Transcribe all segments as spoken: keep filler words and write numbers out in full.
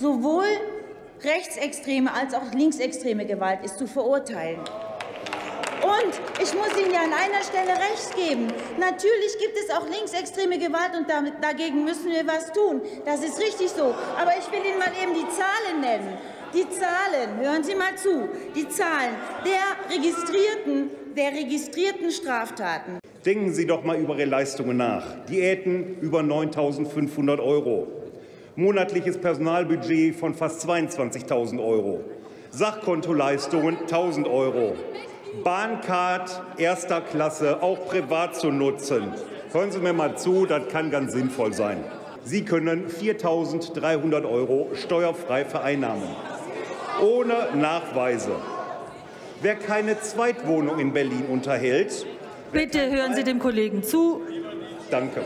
Sowohl rechtsextreme als auch linksextreme Gewalt ist zu verurteilen. Und ich muss Ihnen ja an einer Stelle recht geben. Natürlich gibt es auch linksextreme Gewalt, und damit, dagegen müssen wir was tun. Das ist richtig so. Aber ich will Ihnen mal eben die Zahlen nennen. Die Zahlen, hören Sie mal zu, die Zahlen der registrierten, der registrierten Straftaten. Denken Sie doch mal über Ihre Leistungen nach. Diäten über neuntausendfünfhundert Euro. Monatliches Personalbudget von fast zweiundzwanzigtausend Euro. Sachkontoleistungen tausend Euro. Bahncard erster Klasse auch privat zu nutzen. Hören Sie mir mal zu, das kann ganz sinnvoll sein. Sie können viertausenddreihundert Euro steuerfrei vereinnahmen, ohne Nachweise. Wer keine Zweitwohnung in Berlin unterhält... Bitte hören Sie dem Kollegen zu. Danke.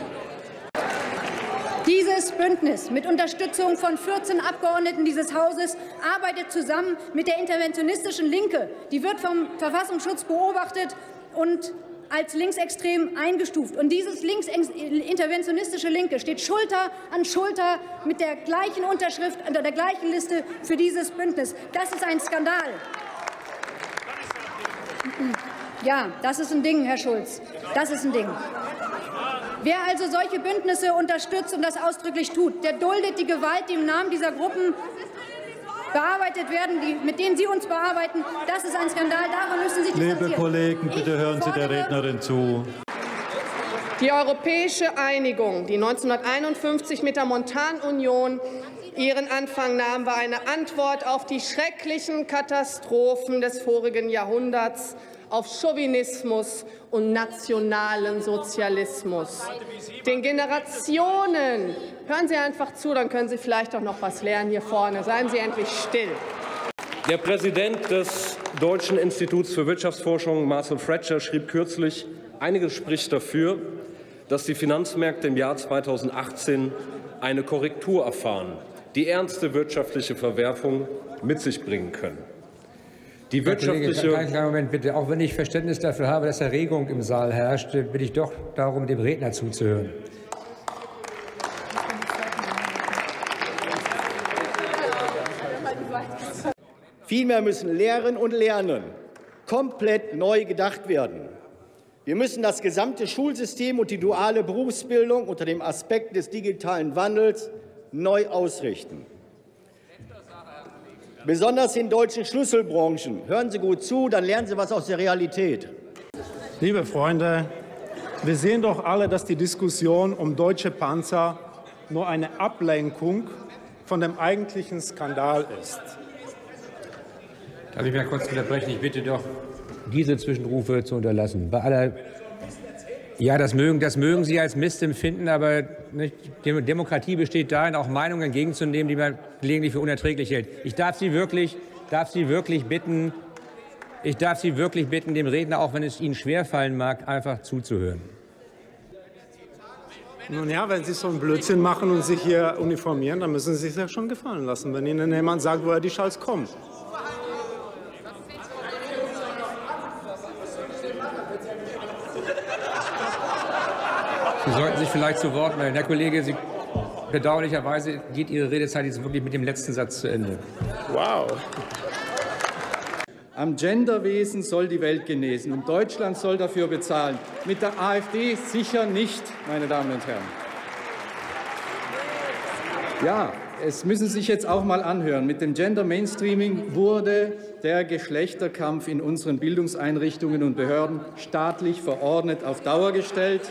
Dieses Bündnis mit Unterstützung von vierzehn Abgeordneten dieses Hauses arbeitet zusammen mit der interventionistischen Linke. Die wird vom Verfassungsschutz beobachtet und als linksextrem eingestuft. Und dieses linksinterventionistische Linke steht Schulter an Schulter mit der gleichen Unterschrift unter der gleichen Liste für dieses Bündnis. Das ist ein Skandal. Ja, das ist ein Ding, Herr Schulz. Das ist ein Ding. Wer also solche Bündnisse unterstützt und das ausdrücklich tut, der duldet die Gewalt, die im Namen dieser Gruppen bearbeitet werden, die, mit denen Sie uns bearbeiten. Das ist ein Skandal. Daran müssen Sie distanzieren. Liebe Kollegen, bitte hören Sie der Rednerin zu. Die europäische Einigung, die neunzehnhunderteinundfünfzig mit der Montanunion ihren Anfang nahm, war eine Antwort auf die schrecklichen Katastrophen des vorigen Jahrhunderts, auf Chauvinismus und nationalen Sozialismus. Den Generationen. Hören Sie einfach zu, dann können Sie vielleicht auch noch was lernen hier vorne. Seien Sie endlich still. Der Präsident des Deutschen Instituts für Wirtschaftsforschung, Marcel Fratscher, schrieb kürzlich, einiges spricht dafür, dass die Finanzmärkte im Jahr zweitausendachtzehn eine Korrektur erfahren, die ernste wirtschaftliche Verwerfung mit sich bringen können. Die wirtschaftliche Herr Kollege, Moment, bitte. Auch wenn ich Verständnis dafür habe, dass Erregung im Saal herrscht, bitte ich doch darum, dem Redner zuzuhören. Vielmehr müssen Lehren und Lernen komplett neu gedacht werden. Wir müssen das gesamte Schulsystem und die duale Berufsbildung unter dem Aspekt des digitalen Wandels neu ausrichten. Besonders in deutschen Schlüsselbranchen. Hören Sie gut zu, dann lernen Sie was aus der Realität. Liebe Freunde, wir sehen doch alle, dass die Diskussion um deutsche Panzer nur eine Ablenkung von dem eigentlichen Skandal ist. Darf ich mal kurz unterbrechen? Ich bitte doch, diese Zwischenrufe zu unterlassen. Bei aller ja, das mögen, das mögen Sie als Mist empfinden, aber nicht, Demokratie besteht darin, auch Meinungen entgegenzunehmen, die man gelegentlich für unerträglich hält. Ich darf Sie wirklich, darf Sie wirklich bitten, ich darf Sie wirklich bitten, dem Redner, auch wenn es Ihnen schwerfallen mag, einfach zuzuhören. Nun ja, wenn Sie so einen Blödsinn machen und sich hier uniformieren, dann müssen Sie sich ja schon gefallen lassen, wenn Ihnen jemand sagt, woher die Schals kommen. Sie sollten sich vielleicht zu Wort melden. Herr Kollege, Sie, bedauerlicherweise geht Ihre Redezeit jetzt wirklich mit dem letzten Satz zu Ende. Wow. Am Genderwesen soll die Welt genesen und Deutschland soll dafür bezahlen. Mit der AfD sicher nicht, meine Damen und Herren. Ja, es müssen Sie sich jetzt auch mal anhören. Mit dem Gender Mainstreaming wurde der Geschlechterkampf in unseren Bildungseinrichtungen und Behörden staatlich verordnet auf Dauer gestellt.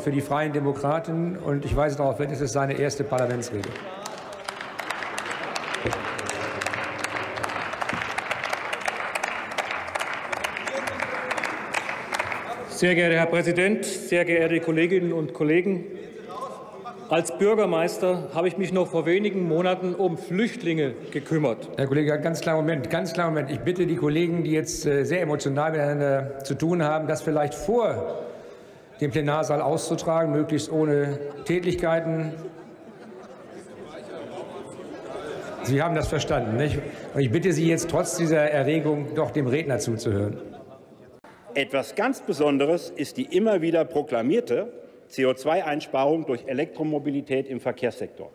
Für die Freien Demokraten, und ich weise darauf hin, es ist seine erste Parlamentsrede. Sehr geehrter Herr Präsident, sehr geehrte Kolleginnen und Kollegen! Als Bürgermeister habe ich mich noch vor wenigen Monaten um Flüchtlinge gekümmert. Herr Kollege, ganz klar, Moment, ganz klar, Moment. Ich bitte die Kollegen, die jetzt sehr emotional miteinander zu tun haben, das vielleicht vor den Plenarsaal auszutragen, möglichst ohne Tätlichkeiten. Sie haben das verstanden, nicht? Und ich bitte Sie jetzt trotz dieser Erregung doch dem Redner zuzuhören. Etwas ganz Besonderes ist die immer wieder proklamierte C O zwei-Einsparung durch Elektromobilität im Verkehrssektor.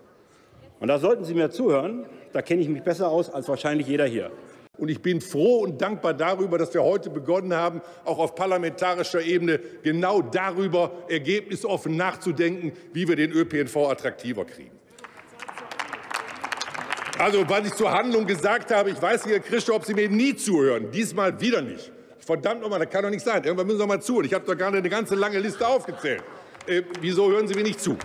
Und da sollten Sie mir zuhören, da kenne ich mich besser aus als wahrscheinlich jeder hier. Und ich bin froh und dankbar darüber, dass wir heute begonnen haben, auch auf parlamentarischer Ebene genau darüber ergebnisoffen nachzudenken, wie wir den Ö P N V attraktiver kriegen. Also, was ich zur Handlung gesagt habe, ich weiß nicht, Herr Krischer, ob Sie mir nie zuhören. Diesmal wieder nicht. Verdammt nochmal, das kann doch nicht sein. Irgendwann müssen Sie mal zuhören. Ich habe doch gerade eine ganze lange Liste aufgezählt. Äh, wieso hören Sie mir nicht zu?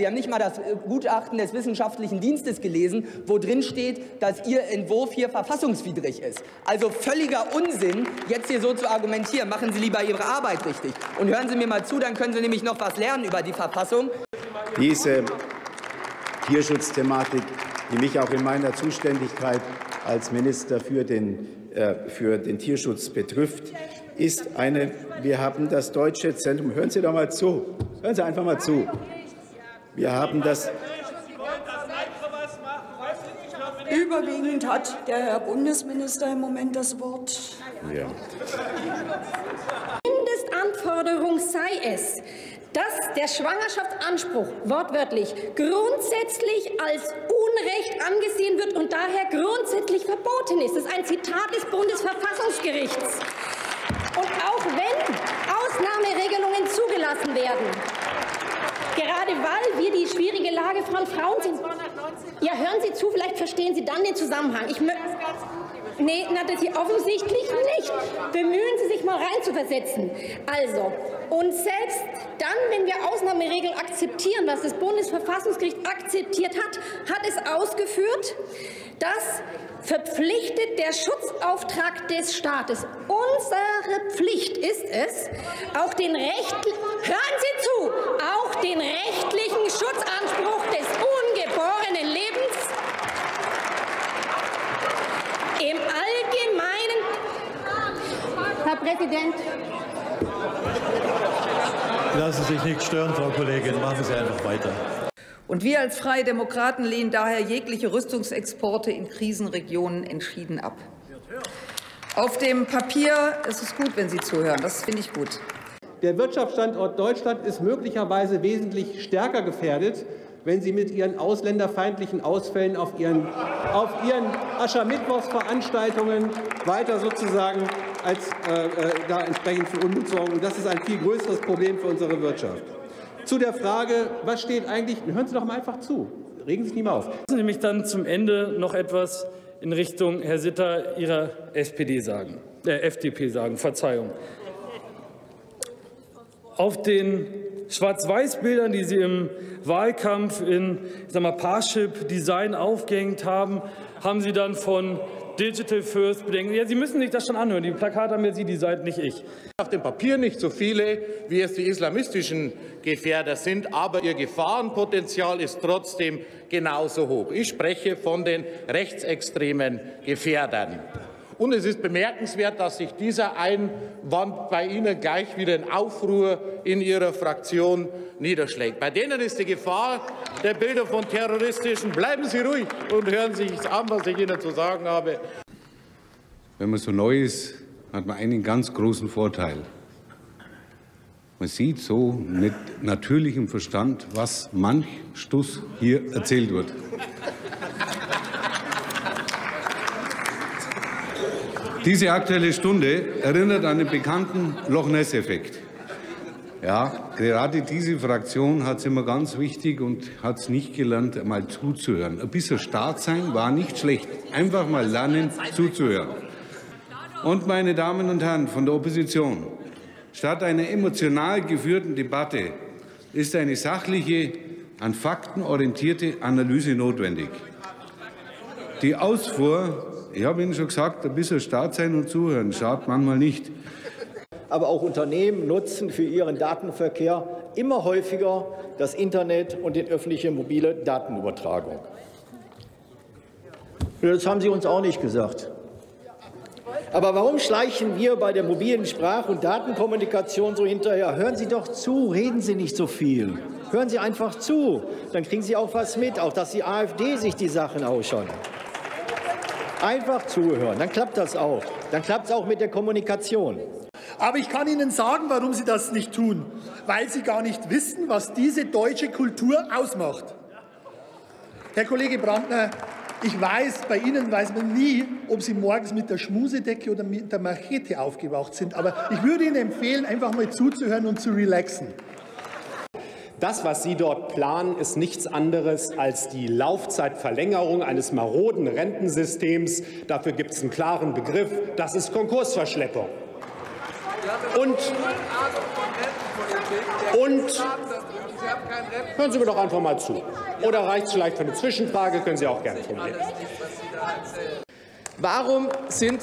Wir haben nicht mal das Gutachten des Wissenschaftlichen Dienstes gelesen, wo drin steht, dass Ihr Entwurf hier verfassungswidrig ist. Also völliger Unsinn, jetzt hier so zu argumentieren. Machen Sie lieber Ihre Arbeit richtig. Und hören Sie mir mal zu, dann können Sie nämlich noch was lernen über die Verfassung. Diese Tierschutzthematik, die mich auch in meiner Zuständigkeit als Minister für den, äh, für den Tierschutz betrifft, ist eine, wir haben das Deutsche Zentrum, hören Sie doch mal zu, hören Sie einfach mal zu. Wir haben das Überwiegend hat der Herr Bundesminister im Moment das Wort. Ja. Mindestanforderung sei es, dass der Schwangerschaftsanspruch wortwörtlich grundsätzlich als Unrecht angesehen wird und daher grundsätzlich verboten ist. Das ist ein Zitat des Bundesverfassungsgerichts. Und auch wenn Ausnahmeregelungen zugelassen werden, gerade weil wir die schwierige Lage von Frauen sind. Ja, hören Sie zu, vielleicht verstehen Sie dann den Zusammenhang. Ich möchte. Nee, na, das hier offensichtlich nicht. Bemühen Sie sich mal reinzuversetzen. Also, und selbst dann, wenn wir Ausnahmeregeln akzeptieren, was das Bundesverfassungsgericht akzeptiert hat, hat es ausgeführt, dass verpflichtet der Schutzauftrag des Staates. Unsere Pflicht ist es, auch den rechtlichen, hören Sie zu, auch den rechtlichen Schutzanspruch des ungeborenen Lebens im Allgemeinen. Herr Präsident. Lassen Sie sich nicht stören, Frau Kollegin. Machen Sie einfach weiter. Und wir als Freie Demokraten lehnen daher jegliche Rüstungsexporte in Krisenregionen entschieden ab. Auf dem Papier ist es gut, wenn Sie zuhören. Das finde ich gut. Der Wirtschaftsstandort Deutschland ist möglicherweise wesentlich stärker gefährdet, wenn Sie mit Ihren ausländerfeindlichen Ausfällen auf Ihren, auf ihren Aschermittwochsveranstaltungen weiter sozusagen als, äh, äh, da entsprechend für Unmut sorgen. Das ist ein viel größeres Problem für unsere Wirtschaft. Zu der Frage, was steht eigentlich, hören Sie doch mal einfach zu, regen Sie sich nicht mal auf. Lassen Sie mich dann zum Ende noch etwas in Richtung, Herr Sitter, Ihrer S P D sagen, äh, F D P sagen, Verzeihung. Auf den Schwarz-Weiß-Bildern, die Sie im Wahlkampf in, ich sag mal, Parship-Design aufgehängt haben, haben Sie dann von Digital First bedenken. Ja, Sie müssen sich das schon anhören. Die Plakate haben ja Sie, die Seite nicht ich. Auf dem Papier nicht so viele, wie es die islamistischen Gefährder sind, aber ihr Gefahrenpotenzial ist trotzdem genauso hoch. Ich spreche von den rechtsextremen Gefährdern. Und es ist bemerkenswert, dass sich dieser Einwand bei Ihnen gleich wieder in Aufruhr in Ihrer Fraktion niederschlägt. Bei denen ist die Gefahr der Bilder von Terroristischen. Bleiben Sie ruhig und hören Sie sich an, was ich Ihnen zu sagen habe. Wenn man so neu ist, hat man einen ganz großen Vorteil. Man sieht so mit natürlichem Verstand, was manch Stuss hier erzählt wird. Diese Aktuelle Stunde erinnert an den bekannten Loch Ness-Effekt. Ja, gerade diese Fraktion hat es immer ganz wichtig und hat es nicht gelernt, mal zuzuhören. Ein bisschen stark sein war nicht schlecht. Einfach mal lernen, zuzuhören. Und meine Damen und Herren von der Opposition, statt einer emotional geführten Debatte ist eine sachliche, an Fakten orientierte Analyse notwendig. Die Ausfuhr, ich habe Ihnen schon gesagt, ein bisschen stark sein und zuhören schadet manchmal nicht. Aber auch Unternehmen nutzen für ihren Datenverkehr immer häufiger das Internet und die öffentliche mobile Datenübertragung. Das haben Sie uns auch nicht gesagt. Aber warum schleichen wir bei der mobilen Sprach- und Datenkommunikation so hinterher? Hören Sie doch zu, reden Sie nicht so viel. Hören Sie einfach zu, dann kriegen Sie auch was mit, auch dass die A f D sich die Sachen ausschaut. Einfach zuhören, dann klappt das auch. Dann klappt es auch mit der Kommunikation. Aber ich kann Ihnen sagen, warum Sie das nicht tun. Weil Sie gar nicht wissen, was diese deutsche Kultur ausmacht. Herr Kollege Brandner, ich weiß, bei Ihnen weiß man nie, ob Sie morgens mit der Schmusedecke oder mit der Machete aufgewacht sind. Aber ich würde Ihnen empfehlen, einfach mal zuzuhören und zu relaxen. Das, was Sie dort planen, ist nichts anderes als die Laufzeitverlängerung eines maroden Rentensystems. Dafür gibt es einen klaren Begriff. Das ist Konkursverschleppung. Und, und hören Sie mir doch einfach mal zu. Oder reicht es vielleicht für eine Zwischenfrage? Können Sie auch gerne formulieren. Warum sind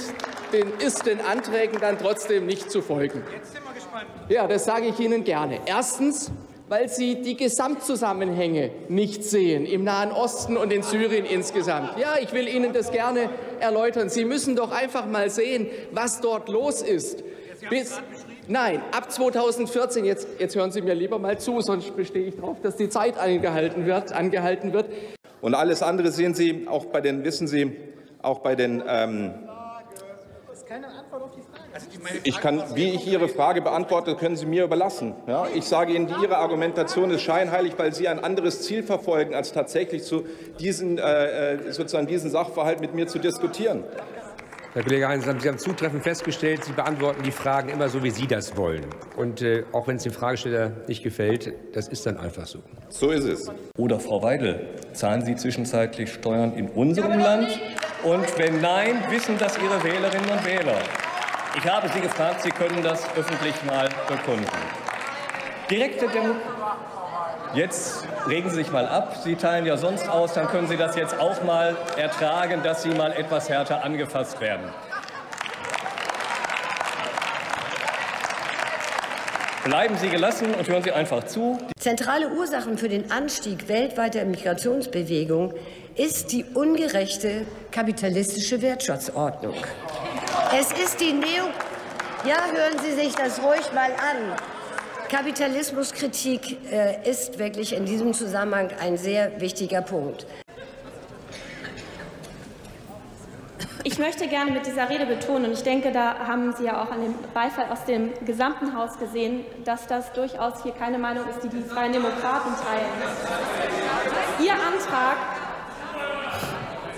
den, ist den Anträgen dann trotzdem nicht zu folgen? Jetzt sind wir gespannt. Ja, das sage ich Ihnen gerne. Erstens, weil Sie die Gesamtzusammenhänge nicht sehen, im Nahen Osten und in Syrien insgesamt. Ja, ich will Ihnen das gerne erläutern. Sie müssen doch einfach mal sehen, was dort los ist. Bis, nein, ab zweitausendvierzehn, jetzt, jetzt hören Sie mir lieber mal zu, sonst bestehe ich darauf, dass die Zeit angehalten wird, angehalten wird. Und alles andere sehen Sie, auch bei den, wissen Sie, auch bei den... Ähm Keine Antwort auf die Frage. Also die Frage ich kann, wie ich Ihre Frage beantworte, können Sie mir überlassen. Ja, ich sage Ihnen, Ihre Argumentation ist scheinheilig, weil Sie ein anderes Ziel verfolgen, als tatsächlich zu diesen, äh, sozusagen diesen Sachverhalt mit mir zu diskutieren. Herr Kollege Heinz, Sie haben zutreffend festgestellt, Sie beantworten die Fragen immer so, wie Sie das wollen. Und äh, auch wenn es dem Fragesteller nicht gefällt, das ist dann einfach so. So ist es. Oder Frau Weidel, zahlen Sie zwischenzeitlich Steuern in unserem Land? Und wenn nein, wissen das Ihre Wählerinnen und Wähler. Ich habe Sie gefragt, Sie können das öffentlich mal bekunden. Direkte Demo Jetzt regen Sie sich mal ab. Sie teilen ja sonst aus, dann können Sie das jetzt auch mal ertragen, dass Sie mal etwas härter angefasst werden. Bleiben Sie gelassen und hören Sie einfach zu. Zentrale Ursachen für den Anstieg weltweiter Migrationsbewegung ist die ungerechte kapitalistische Wirtschaftsordnung. Es ist die Neo... Ja, hören Sie sich das ruhig mal an. Kapitalismuskritik äh, ist wirklich in diesem Zusammenhang ein sehr wichtiger Punkt. Ich möchte gerne mit dieser Rede betonen, und ich denke, da haben Sie ja auch an dem Beifall aus dem gesamten Haus gesehen, dass das durchaus hier keine Meinung ist, die die Freien Demokraten teilen. Ihr Antrag...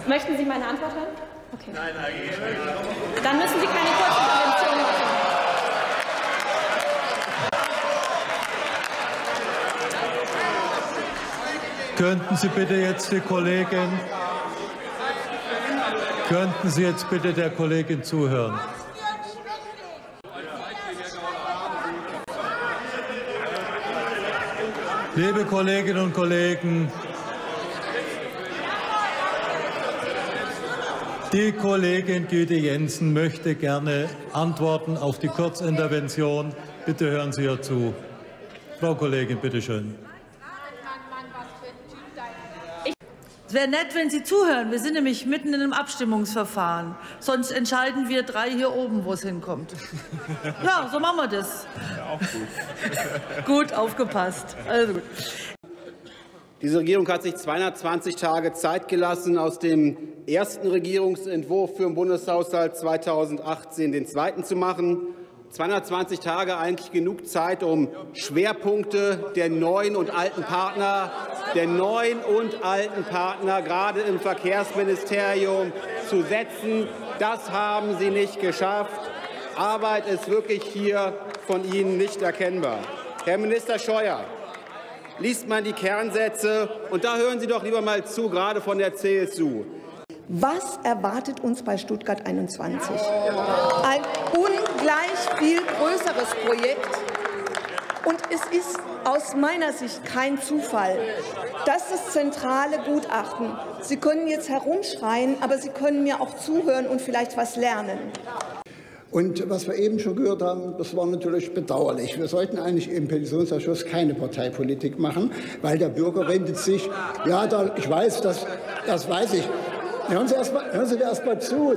Möchten Sie meine Antwort hören? Okay. Nein, nein, nein. Dann müssen Sie keine kurzen Interventionen machen. Könnten Sie bitte jetzt die Kollegin... Könnten Sie jetzt bitte der Kollegin zuhören? Liebe Kolleginnen und Kollegen, die Kollegin Güte Jensen möchte gerne antworten auf die Kurzintervention. Bitte hören Sie ihr zu. Frau Kollegin, bitte schön. Es wäre nett, wenn Sie zuhören. Wir sind nämlich mitten in einem Abstimmungsverfahren. Sonst entscheiden wir drei hier oben, wo es hinkommt. Ja, so machen wir das. Ja, auch gut. Gut aufgepasst. Also gut. Diese Regierung hat sich zweihundertzwanzig Tage Zeit gelassen, aus dem ersten Regierungsentwurf für den Bundeshaushalt zweitausendachtzehn den zweiten zu machen. zweihundertzwanzig Tage eigentlich genug Zeit, um Schwerpunkte der neuen und alten Partner, der neuen und alten Partner, gerade im Verkehrsministerium, zu setzen. Das haben Sie nicht geschafft. Arbeit ist wirklich hier von Ihnen nicht erkennbar. Herr Minister Scheuer, liest man die Kernsätze, und da hören Sie doch lieber mal zu, gerade von der C S U. Was erwartet uns bei Stuttgart einundzwanzig? Ein ungleich viel größeres Projekt. Und es ist aus meiner Sicht kein Zufall, dass das zentrale Gutachten, Sie können jetzt herumschreien, aber Sie können mir auch zuhören und vielleicht was lernen. Und was wir eben schon gehört haben, das war natürlich bedauerlich. Wir sollten eigentlich im Petitionsausschuss keine Parteipolitik machen, weil der Bürger wendet sich, ja, da, ich weiß, das, das weiß ich. Hören Sie erst mal, hören Sie erst mal zu.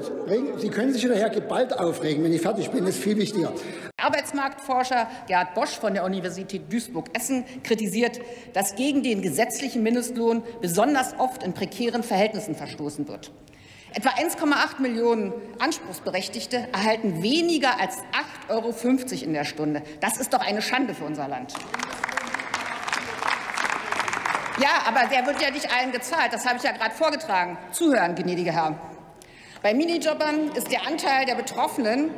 Sie können sich nachher geballt aufregen. Wenn ich fertig bin, ist viel wichtiger. Arbeitsmarktforscher Gerhard Bosch von der Universität Duisburg-Essen kritisiert, dass gegen den gesetzlichen Mindestlohn besonders oft in prekären Verhältnissen verstoßen wird. Etwa eins Komma acht Millionen Anspruchsberechtigte erhalten weniger als acht Euro fünfzig in der Stunde. Das ist doch eine Schande für unser Land. Ja, aber der wird ja nicht allen gezahlt. Das habe ich ja gerade vorgetragen. Zuhören, gnädige Herren. Bei Minijobbern ist der Anteil der Betroffenen,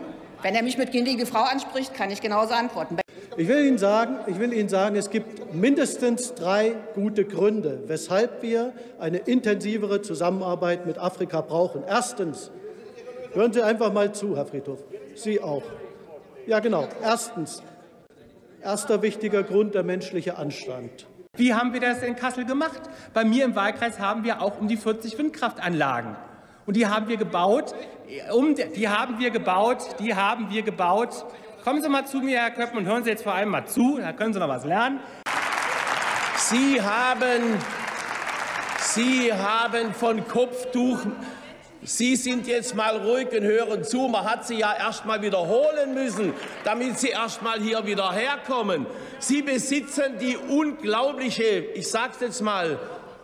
wenn er mich mit gnädige Frau anspricht, kann ich genauso antworten. Ich will Ihnen sagen, ich will Ihnen sagen, es gibt mindestens drei gute Gründe, weshalb wir eine intensivere Zusammenarbeit mit Afrika brauchen. Erstens, hören Sie einfach mal zu, Herr Friedhof, Sie auch. Ja, genau. Erstens, erster wichtiger Grund, der menschliche Anstand. Wie haben wir das in Kassel gemacht? Bei mir im Wahlkreis haben wir auch um die vierzig Windkraftanlagen. Und die haben wir gebaut, um, die haben wir gebaut, die haben wir gebaut. Kommen Sie mal zu mir, Herr Köppen, und hören Sie jetzt vor allem mal zu, da können Sie noch was lernen. Sie haben, Sie haben von Kopftuch, Sie sind jetzt mal ruhig und hören zu, man hat Sie ja erst mal wiederholen müssen, damit Sie erst mal hier wieder herkommen. Sie besitzen die unglaubliche, ich sag's jetzt mal,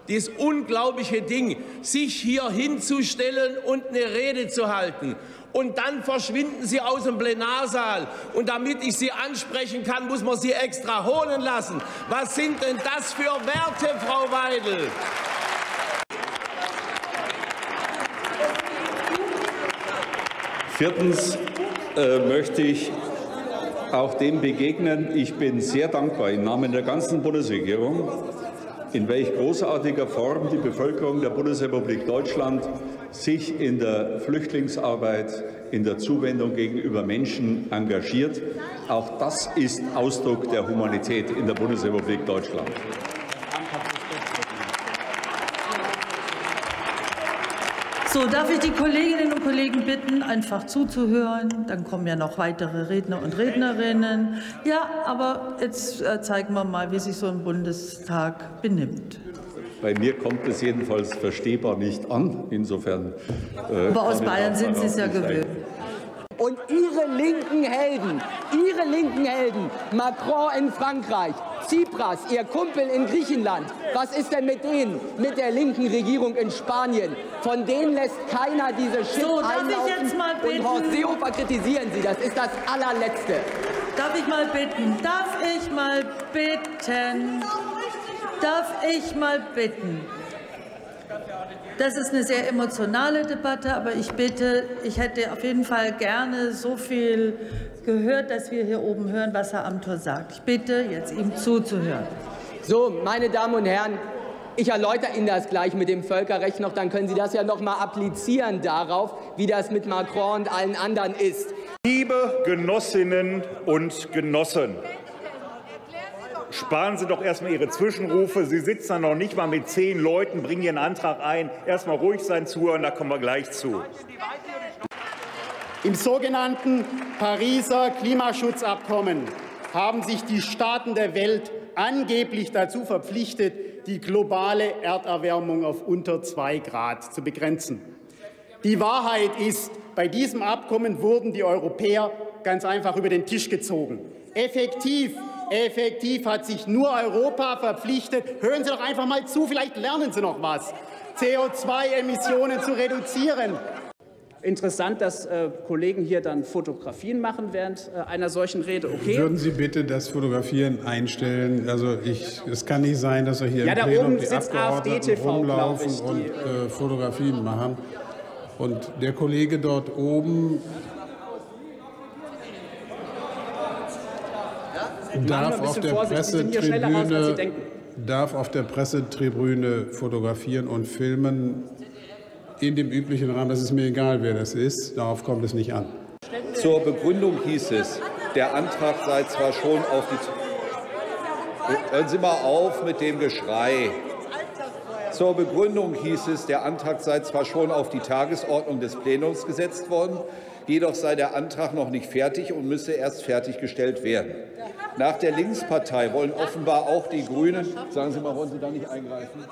das unglaubliche Ding, sich hier hinzustellen und eine Rede zu halten. Und dann verschwinden Sie aus dem Plenarsaal. Und damit ich Sie ansprechen kann, muss man Sie extra holen lassen. Was sind denn das für Werte, Frau Weidel? Viertens äh, möchte ich auch dem begegnen. Ich bin sehr dankbar im Namen der ganzen Bundesregierung, in welch großartiger Form die Bevölkerung der Bundesrepublik Deutschland sich in der Flüchtlingsarbeit, in der Zuwendung gegenüber Menschen engagiert. Auch das ist Ausdruck der Humanität in der Bundesrepublik Deutschland. So, darf ich die Kolleginnen und Kollegen bitten, einfach zuzuhören? Dann kommen ja noch weitere Redner und Rednerinnen. Ja, aber jetzt zeigen wir mal, wie sich so ein Bundestag benimmt. Bei mir kommt es jedenfalls verstehbar nicht an. Insofern. Äh, aber aus Bayern sind Sie es ja gewöhnt. Und Ihre linken Helden, Ihre linken Helden, Macron in Frankreich, Tsipras, Ihr Kumpel in Griechenland, was ist denn mit denen, mit der linken Regierung in Spanien? Von denen lässt keiner diese Shit so, einlaufen. Und Horst Seehofer kritisieren Sie, das ist das Allerletzte. Darf ich mal bitten, darf ich mal bitten, darf ich mal bitten. Das ist eine sehr emotionale Debatte, aber ich bitte, ich hätte auf jeden Fall gerne so viel gehört, dass wir hier oben hören, was Herr Amthor sagt. Ich bitte, jetzt ihm zuzuhören. So, meine Damen und Herren, ich erläutere Ihnen das gleich mit dem Völkerrecht noch, dann können Sie das ja noch mal applizieren darauf, wie das mit Macron und allen anderen ist. Liebe Genossinnen und Genossen, sparen Sie doch erstmal Ihre Zwischenrufe. Sie sitzen da noch nicht mal mit zehn Leuten, bringen Ihren Antrag ein. Erstmal ruhig sein, zuhören, da kommen wir gleich zu. Im sogenannten Pariser Klimaschutzabkommen haben sich die Staaten der Welt angeblich dazu verpflichtet, die globale Erderwärmung auf unter zwei Grad zu begrenzen. Die Wahrheit ist, bei diesem Abkommen wurden die Europäer ganz einfach über den Tisch gezogen. Effektiv. Effektiv hat sich nur Europa verpflichtet. Hören Sie doch einfach mal zu, vielleicht lernen Sie noch was. C O zwei Emissionen zu reduzieren. Interessant, dass äh, Kollegen hier dann Fotografien machen während äh, einer solchen Rede. Okay. Würden Sie bitte das Fotografieren einstellen? Also ich, es kann nicht sein, dass wir hier ja, im Plenum die Abgeordneten rumlaufen ich, die und äh, Fotografien machen. Und der Kollege dort oben Darf auf, der Pressetribüne, raus, darf auf der Pressetribüne fotografieren und filmen in dem üblichen Rahmen. Das ist mir egal, wer das ist. Darauf kommt es nicht an. Zur Begründung hieß es, der Antrag sei zwar schon auf die... Hören Sie mal auf mit dem Geschrei. Zur Begründung hieß es, der Antrag sei zwar schon auf die Tagesordnung des Plenums gesetzt worden, jedoch sei der Antrag noch nicht fertig und müsse erst fertiggestellt werden. Nach der Linkspartei wollen offenbar auch die Grünen. Sagen Sie mal, wollen Sie da nicht eingreifen?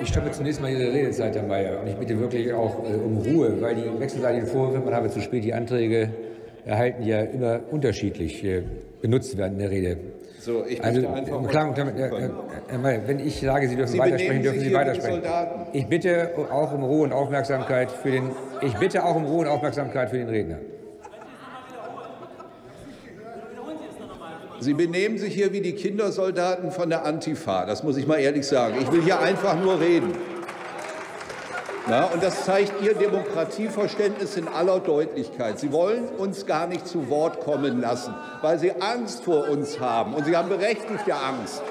Ich stoppe zunächst mal Ihre Redezeit, Herr Mayer. Und ich bitte wirklich auch um Ruhe, weil die wechselseitigen Vorwürfe, man habe zu spät die Anträge erhalten, ja immer unterschiedlich benutzt werden in der Rede. So, ich also, einfach Klang, damit, Herr, Herr Mayer, wenn ich sage, Sie dürfen Sie weitersprechen, dürfen Sie weitersprechen. Ich bitte auch um Ruhe und Aufmerksamkeit für den. Ich bitte auch um Ruhe und Aufmerksamkeit für den Redner. Sie benehmen sich hier wie die Kindersoldaten von der Antifa. Das muss ich mal ehrlich sagen. Ich will hier einfach nur reden. Na, und das zeigt Ihr Demokratieverständnis in aller Deutlichkeit. Sie wollen uns gar nicht zu Wort kommen lassen, weil Sie Angst vor uns haben. Und Sie haben berechtigte Angst.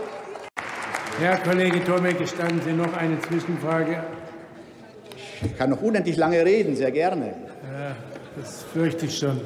Herr Kollege Thomek, gestatten Sie noch eine Zwischenfrage? Ich kann noch unendlich lange reden, sehr gerne. Ja, das fürchte ich schon.